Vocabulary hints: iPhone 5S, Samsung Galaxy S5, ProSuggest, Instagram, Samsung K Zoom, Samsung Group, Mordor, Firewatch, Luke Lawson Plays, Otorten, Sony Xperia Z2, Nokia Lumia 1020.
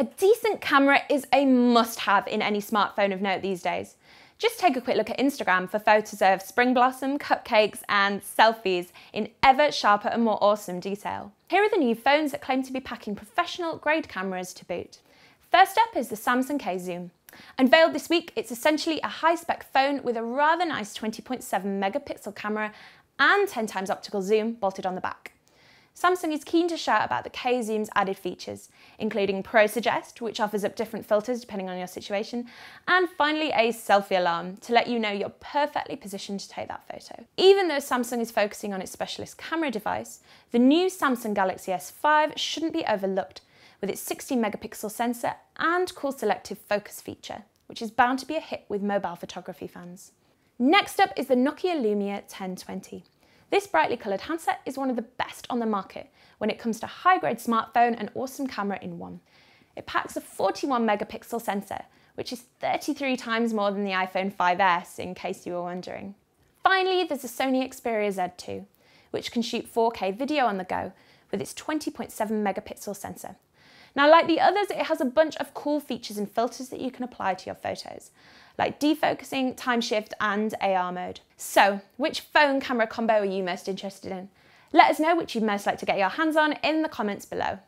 A decent camera is a must-have in any smartphone of note these days. Just take a quick look at Instagram for photos of spring blossom, cupcakes and selfies in ever sharper and more awesome detail. Here are the new phones that claim to be packing professional grade cameras to boot. First up is the Samsung K Zoom. Unveiled this week, it's essentially a high-spec phone with a rather nice 20.7 megapixel camera and 10 times optical zoom bolted on the back. Samsung is keen to shout about the K Zoom's added features, including ProSuggest, which offers up different filters depending on your situation, and finally a selfie alarm to let you know you're perfectly positioned to take that photo. Even though Samsung is focusing on its specialist camera device, the new Samsung Galaxy S5 shouldn't be overlooked, with its 16 megapixel sensor and cool selective focus feature, which is bound to be a hit with mobile photography fans. Next up is the Nokia Lumia 1020. This brightly coloured handset is one of the best on the market when it comes to high-grade smartphone and awesome camera in one. It packs a 41 megapixel sensor, which is 33 times more than the iPhone 5S, in case you were wondering. Finally, there's the Sony Xperia Z2, which can shoot 4K video on the go with its 20.7 megapixel sensor. Now, like the others, it has a bunch of cool features and filters that you can apply to your photos, like defocusing, time shift, and AR mode. So, which phone camera combo are you most interested in? Let us know which you'd most like to get your hands on in the comments below.